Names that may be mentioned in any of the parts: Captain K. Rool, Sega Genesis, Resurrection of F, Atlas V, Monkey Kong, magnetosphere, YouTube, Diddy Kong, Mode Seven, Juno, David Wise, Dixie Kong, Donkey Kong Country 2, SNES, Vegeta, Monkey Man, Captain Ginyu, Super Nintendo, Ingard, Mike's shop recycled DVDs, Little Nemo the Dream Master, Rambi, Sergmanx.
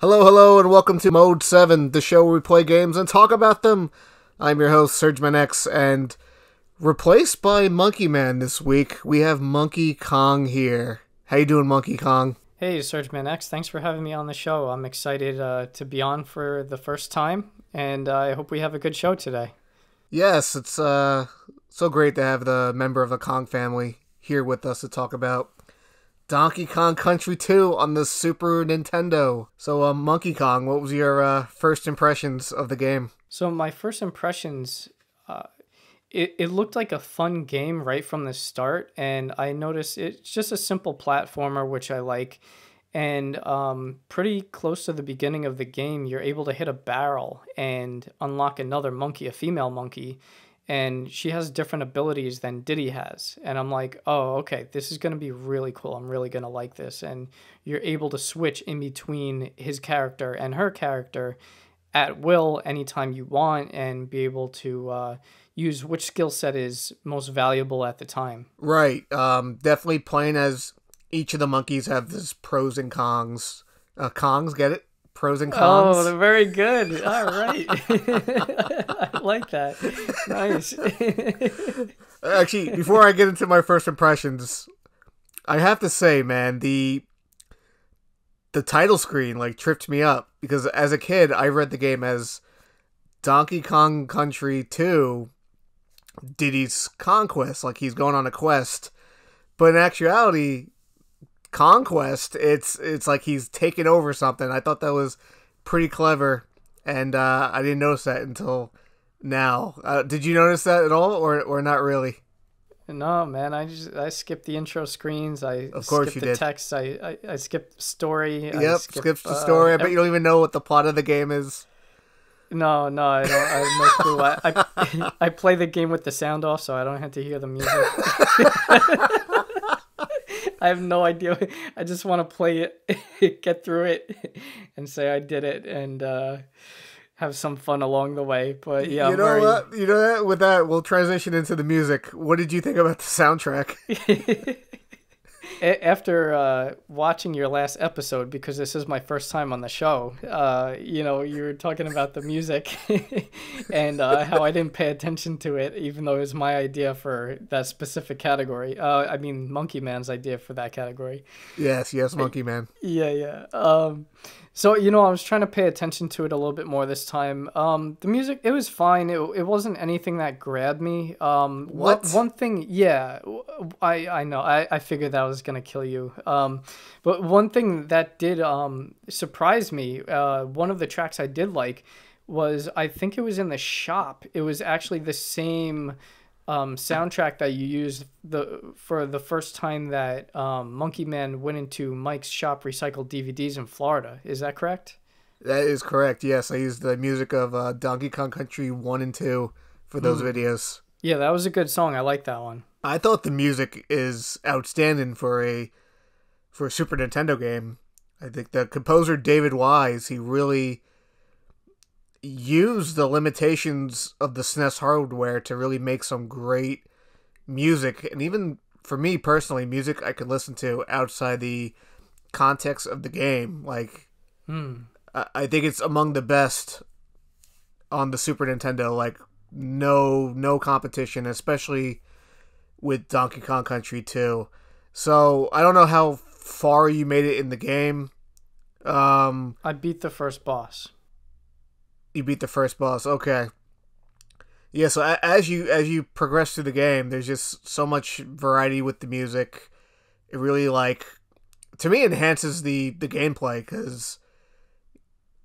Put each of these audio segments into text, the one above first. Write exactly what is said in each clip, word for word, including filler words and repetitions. Hello, hello, and welcome to Mode Seven, the show where we play games and talk about them. I'm your host, Sergmanx, and replaced by Monkey Man this week, we have Monkey Kong here. How you doing, Monkey Kong? Hey, Sergmanx, thanks for having me on the show. I'm excited uh, to be on for the first time, and uh, I hope we have a good show today. Yes, it's uh, so great to have the member of the Kong family here with us to talk about Donkey Kong Country two on the Super Nintendo. So, um, Monkey Kong, what was your uh, first impressions of the game? So, my first impressions, uh, it, it looked like a fun game right from the start, and I noticed it's just a simple platformer, which I like, and um, pretty close to the beginning of the game, you're able to hit a barrel and unlock another monkey, a female monkey, and she has different abilities than Diddy has. And I'm like, oh, okay, this is going to be really cool. I'm really going to like this. And you're able to switch in between his character and her character at will anytime you want and be able to uh, use which skill set is most valuable at the time. Right. Um, definitely playing as each of the monkeys have this pros and cons. Uh, Kongs, get it? Pros and cons. Oh, they're very good. All right. I like that. Nice. Actually, before I get into my first impressions, I have to say, man, the the title screen like tripped me up because as a kid, I read the game as Donkey Kong Country two, Diddy's Conquest, like he's going on a quest. But in actuality, Conquest, it's it's like he's taken over something. I thought that was pretty clever, and uh, I didn't notice that until now. Uh, did you notice that at all, or or not really? No, man. I just I skipped the intro screens. I of course skipped you the did. Text. I, I I skipped story. Yep, I skipped, skipped the story. Uh, I bet you don't even know what the plot of the game is. No, no, I don't. I have no clue. I, I I play the game with the sound off, so I don't have to hear the music. I have no idea. I just want to play it, get through it, and say I did it, and uh, have some fun along the way. But yeah, you know very... what? You know that with that, we'll transition into the music. What did you think about the soundtrack? After uh, watching your last episode, because this is my first time on the show, uh, you know, you were talking about the music and uh, how I didn't pay attention to it, even though it was my idea for that specific category. Uh, I mean, Monkey Man's idea for that category. Yes, yes, Monkey Man. Yeah, yeah. Um, so, you know, I was trying to pay attention to it a little bit more this time. Um, the music, it was fine. It, it wasn't anything that grabbed me. Um, what? One, one thing, yeah, I, I know. I, I figured that was gonna kill you, um but one thing that did um surprise me, uh one of the tracks I did like was, I think it was in the shop, it was actually the same um soundtrack that you used the for the first time that um Monkey Man went into Mike's Shop Recycled D V Ds in Florida. Is that correct? That is correct, yes. I used the music of uh Donkey Kong Country one and two for those mm. videos. Yeah, that was a good song. I like that one. I thought the music is outstanding for a for a Super Nintendo game. I think the composer, David Wise, he really used the limitations of the S N E S hardware to really make some great music. And even for me personally, music I could listen to outside the context of the game. Like, hmm. I think it's among the best on the Super Nintendo. Like, no, no competition, especially with Donkey Kong Country two. So I don't know how far you made it in the game. Um, I beat the first boss. You beat the first boss. Okay. Yeah. So as you as you progress through the game, there's just so much variety with the music. It really, like, to me, enhances the the gameplay, because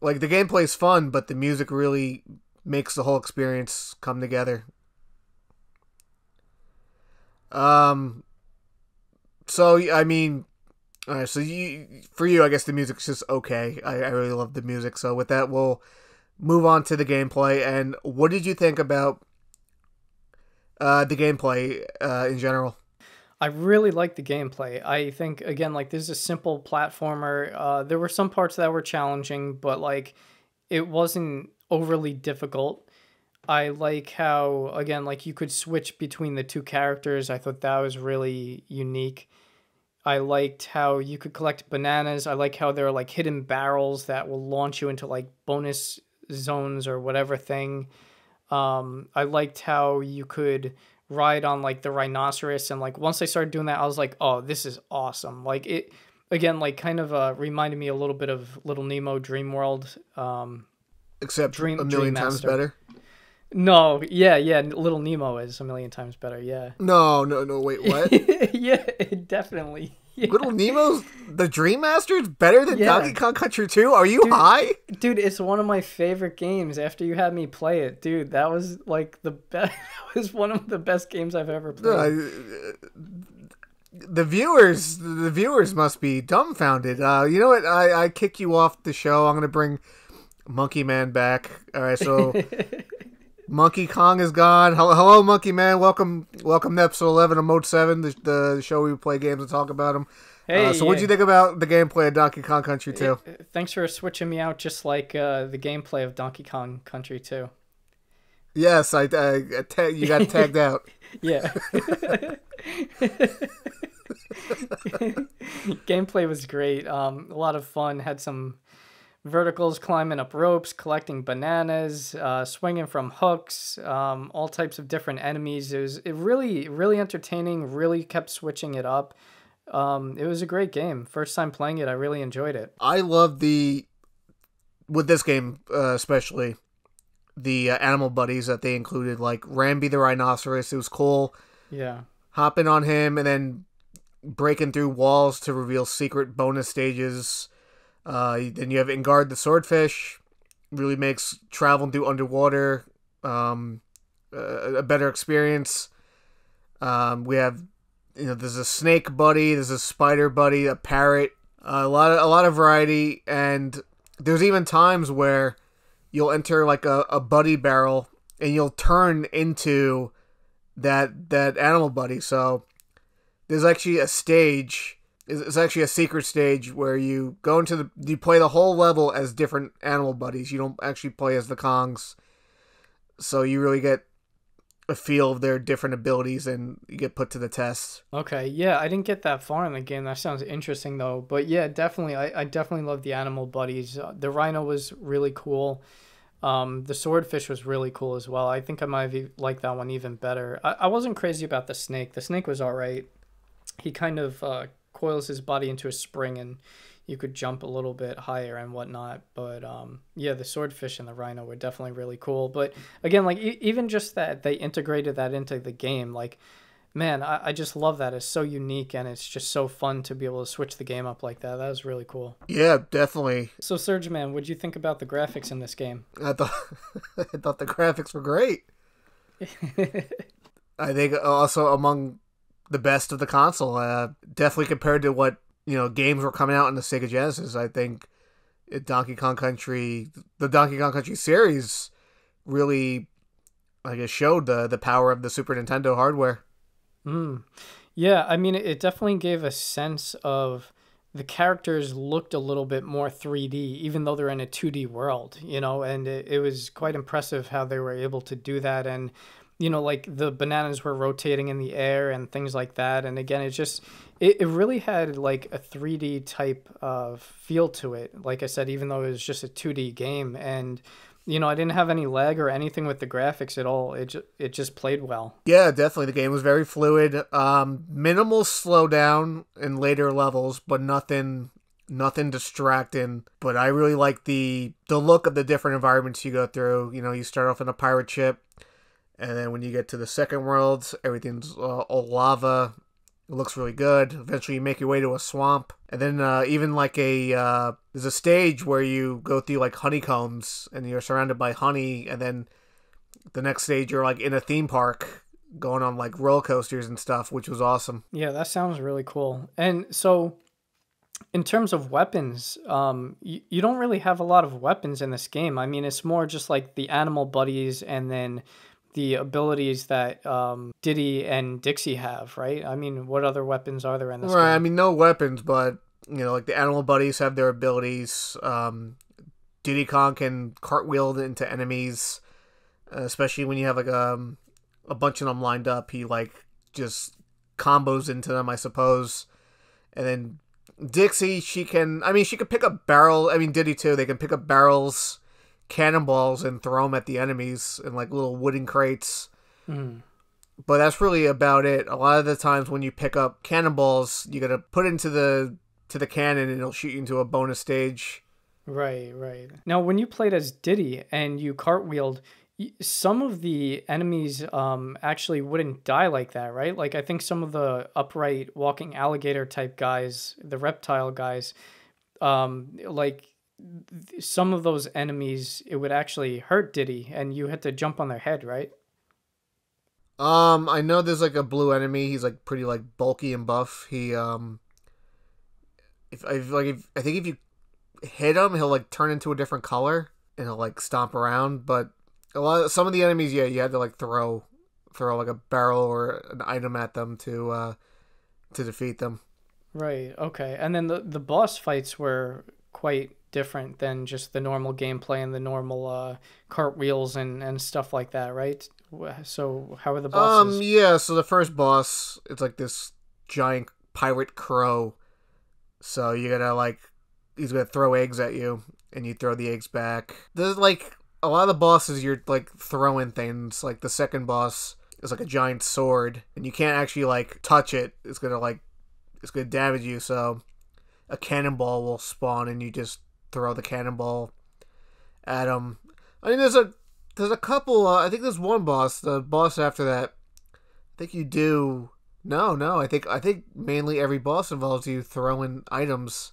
like the gameplay is fun, but the music really makes the whole experience come together. Um, so, I mean, all right, so you, for you, I guess the music's just okay. I, I really love the music. So with that, we'll move on to the gameplay. And what did you think about, uh, the gameplay, uh, in general? I really like the gameplay. I think, again, like, this is a simple platformer. Uh, there were some parts that were challenging, but like, it wasn't overly difficult. I like how, again, like, you could switch between the two characters. I thought that was really unique. I liked how you could collect bananas. I like how there are like hidden barrels that will launch you into like bonus zones or whatever thing. Um, I liked how you could ride on like the rhinoceros, and like once I started doing that, I was like, oh, this is awesome. Like it, again, like kind of uh, reminded me a little bit of Little Nemo Dream World. Um, Except Dream, a million Dream times better. No, yeah, yeah. Little Nemo is a million times better. Yeah. No, no, no. Wait, what? Yeah, definitely. Yeah. Little Nemo's the Dream Master is better than yeah. Donkey Kong Country two. Are you dude, high? Dude, it's one of my favorite games. After you had me play it, dude, that was like the best. That was one of the best games I've ever played. Uh, the viewers, the viewers must be dumbfounded. Uh, you know what? I I kick you off the show. I'm gonna bring Monkey Man back. All right, so. Monkey Kong is gone. Hello, Monkey Man. Welcome, welcome to episode eleven of Mode Seven, the, the show where we play games and talk about them. Hey, uh, so, yeah. What do you think about the gameplay of Donkey Kong Country Two? Thanks for switching me out, just like uh, the gameplay of Donkey Kong Country Two. Yes, I, I, I ta you got tagged out. Yeah. Gameplay was great. Um, a lot of fun. Had some. Verticals, climbing up ropes, collecting bananas, uh, swinging from hooks, um, all types of different enemies. It was it really, really entertaining, really kept switching it up. Um, it was a great game. First time playing it, I really enjoyed it. I love the, with this game uh, especially, the uh, animal buddies that they included, like Rambi the rhinoceros. It was cool. Yeah. Hopping on him and then breaking through walls to reveal secret bonus stages. Uh, then you have Ingard the swordfish, really makes traveling through underwater um, a, a better experience. Um, we have, you know, there's a snake buddy, there's a spider buddy, a parrot, uh, a lot of a lot of variety, and there's even times where you'll enter like a, a buddy barrel and you'll turn into that that animal buddy. So there's actually a stage. It's actually a secret stage where you go into the... You play the whole level as different animal buddies. You don't actually play as the Kongs. So you really get a feel of their different abilities and you get put to the test. Okay, yeah. I didn't get that far in the game. That sounds interesting, though. But yeah, definitely. I, I definitely love the animal buddies. The rhino was really cool. Um, the swordfish was really cool as well. I think I might have liked that one even better. I, I wasn't crazy about the snake. The snake was all right. He kind of... Uh, coils his body into a spring and you could jump a little bit higher and whatnot, but um yeah, the swordfish and the rhino were definitely really cool. But again, like e even just that they integrated that into the game, like, man, I, I just love that. It's so unique and it's just so fun to be able to switch the game up like that. That was really cool. Yeah, definitely. So Sergman, what'd you think about the graphics in this game? I thought I thought the graphics were great. I think also among the best of the console, uh, definitely compared to what, you know, games were coming out in the Sega Genesis. I think Donkey Kong Country, the Donkey Kong Country series, really, I guess, showed the the power of the Super Nintendo hardware. Mm. Yeah, I mean, it definitely gave a sense of the characters looked a little bit more three D, even though they're in a two D world, you know, and it, it was quite impressive how they were able to do that. And you know, like the bananas were rotating in the air and things like that. And again, it just, it, it really had like a three D type of feel to it. Like I said, even though it was just a two D game, and, you know, I didn't have any lag or anything with the graphics at all. It, ju it just played well. Yeah, definitely. The game was very fluid. Um, minimal slowdown in later levels, but nothing, nothing distracting. But I really like the, the look of the different environments you go through. You know, you start off in a pirate ship. And then when you get to the second world, everything's uh, all lava. It looks really good. Eventually, you make your way to a swamp. And then uh, even like a... Uh, there's a stage where you go through like honeycombs. And you're surrounded by honey. And then the next stage, you're like in a theme park. Going on like roller coasters and stuff, which was awesome. Yeah, that sounds really cool. And so... in terms of weapons, um, you, you don't really have a lot of weapons in this game. I mean, it's more just like the animal buddies and then... the abilities that um, Diddy and Dixie have, right? I mean, what other weapons are there in this right, game? I mean, no weapons, but, you know, like the animal buddies have their abilities. Um, Diddy Kong can cartwheel into enemies, uh, especially when you have, like, um, a bunch of them lined up. He, like, just combos into them, I suppose. And then Dixie, she can, I mean, she could pick up barrel, I mean, Diddy too, they can pick up barrels, cannonballs, and throw them at the enemies in, like, little wooden crates. Mm. But that's really about it. A lot of the times when you pick up cannonballs, you gotta put into the, to the cannon, and it'll shoot you into a bonus stage. Right, right. Now, when you played as Diddy and you cartwheeled, some of the enemies um, actually wouldn't die like that, right? Like, I think some of the upright walking alligator type guys, the reptile guys, um, like some of those enemies, it would actually hurt Diddy, and you had to jump on their head, right? Um, I know there's like a blue enemy. He's like pretty like bulky and buff. He um, if I like, if, I think if you hit him, he'll like turn into a different color and he'll like stomp around, but. A lot of, some of the enemies, yeah, you had to like throw, throw like a barrel or an item at them to, uh, to defeat them. Right. Okay. And then the the boss fights were quite different than just the normal gameplay and the normal uh, cartwheels and and stuff like that, right? So how are the bosses? Um. Yeah. So the first boss, it's like this giant pirate crow. So you gotta like, he's gonna throw eggs at you, and you throw the eggs back. There's like. A lot of the bosses, you're, like, throwing things. Like, the second boss is, like, a giant sword. And you can't actually, like, touch it. It's gonna, like, it's gonna damage you. So a cannonball will spawn, and you just throw the cannonball at him. I mean, there's a, there's a couple, uh, I think there's one boss. The boss after that, I think you do, no, no. I think, I think mainly every boss involves you throwing items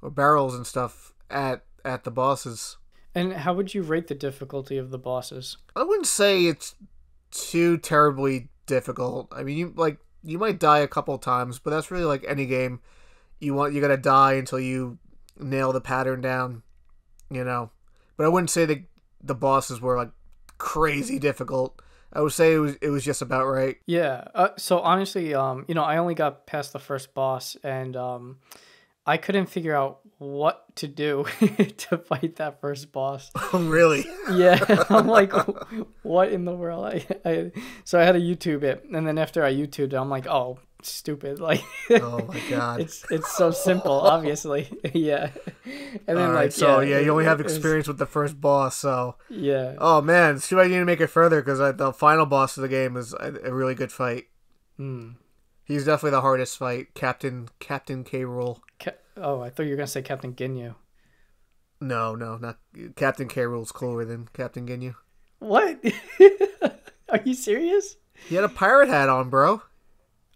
or barrels and stuff at, at the bosses. And how would you rate the difficulty of the bosses? I wouldn't say it's too terribly difficult. I mean, you like you might die a couple times, but that's really like any game. You want you gotta die until you nail the pattern down, you know. But I wouldn't say the the bosses were like crazy difficult. I would say it was it was just about right. Yeah. Uh, so honestly, um, you know, I only got past the first boss, and um, I couldn't figure out what to do to fight that first boss. Oh, really? Yeah. I'm like, what in the world? I, I So I had to YouTube it. And then after I YouTubed it, I'm like, oh, stupid. Like, oh, my God. It's it's so simple, obviously. Yeah. And then, all right, like, so, yeah, yeah you only have experience was... with the first boss. So, yeah. Oh, man. It's too bad you didn't make it further because the final boss of the game is a, a really good fight. Hmm. He's definitely the hardest fight. Captain Captain K. Rool. Cap oh, I thought you were going to say Captain Ginyu. No, no. not Captain K. Rool's cooler than Captain Ginyu. What? Are you serious? He had a pirate hat on, bro.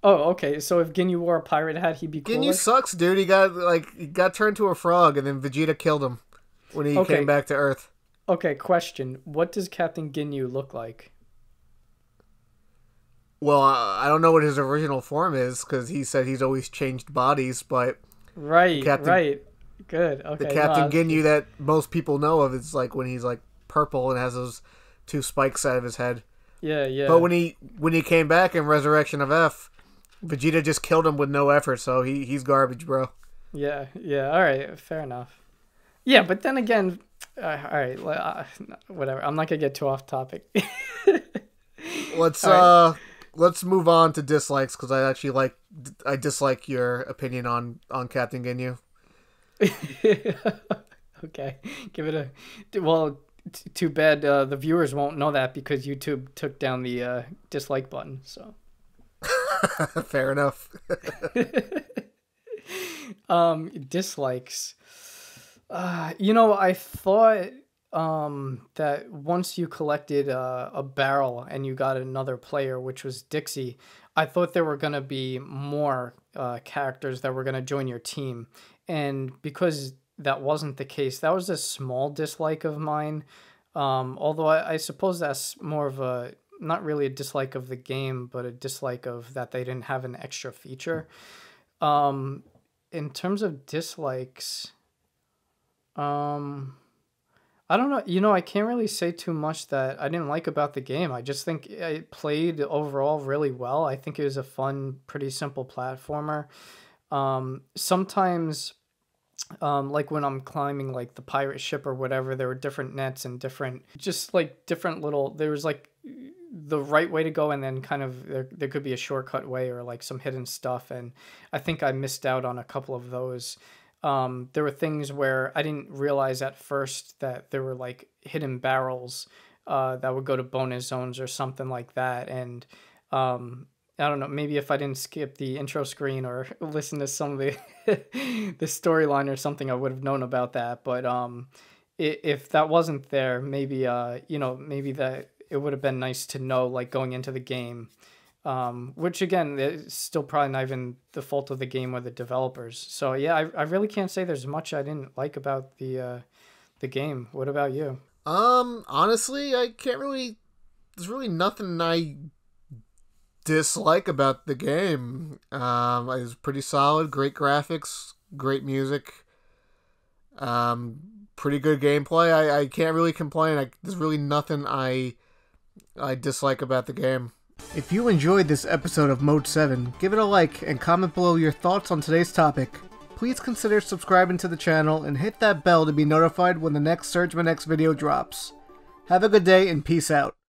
Oh, okay. So if Ginyu wore a pirate hat, he'd be cooler? Ginyu sucks, dude. He got, like, he got turned to a frog, and then Vegeta killed him when he okay. came back to Earth. Okay, question. What does Captain Ginyu look like? Well, I don't know what his original form is because he said he's always changed bodies, but... Right, Captain, right. Good, okay. The Captain no, Ginyu that most people know of is like when he's like purple and has those two spikes out of his head. Yeah, yeah. But when he when he came back in Resurrection of F, Vegeta just killed him with no effort, so he, he's garbage, bro. Yeah, yeah, all right, fair enough. Yeah, but then again... Uh, all right, uh, whatever. I'm not going to get too off topic. Let's... All uh. Right. Let's move on to dislikes because I actually like I dislike your opinion on on Captain Ginyu. Okay, give it a well. T too bad uh, the viewers won't know that because YouTube took down the uh, dislike button. So fair enough. um, dislikes. Uh, you know, I thought. Um, that once you collected uh, a barrel and you got another player, which was Dixie, I thought there were going to be more uh, characters that were going to join your team. And because that wasn't the case, that was a small dislike of mine. Um, although I, I suppose that's more of a, not really a dislike of the game, but a dislike of that they didn't have an extra feature. Um, in terms of dislikes, um... I don't know. You know, I can't really say too much that I didn't like about the game. I just think it played overall really well. I think it was a fun, pretty simple platformer. Um, sometimes, um, like when I'm climbing like the pirate ship or whatever, there were different nets and different, just like different little, there was like the right way to go, and then kind of there, there could be a shortcut way or like some hidden stuff. And I think I missed out on a couple of those. Um, there were things where I didn't realize at first that there were like hidden barrels uh, that would go to bonus zones or something like that. And um, I don't know, maybe if I didn't skip the intro screen or listen to some of the, the storyline or something, I would have known about that. But um, if that wasn't there, maybe, uh, you know, maybe that it would have been nice to know, like going into the game, um, which again, is still probably not even the fault of the game or the developers. So yeah, I, I really can't say there's much I didn't like about the, uh, the game. What about you? Um, honestly, I can't really, there's really nothing I dislike about the game. Um, it was pretty solid, great graphics, great music, um, pretty good gameplay. I, I can't really complain. I, there's really nothing I... I dislike about the game. If you enjoyed this episode of Mode Seven, give it a like and comment below your thoughts on today's topic. Please consider subscribing to the channel and hit that bell to be notified when the next Sergmanx video drops. Have a good day and peace out.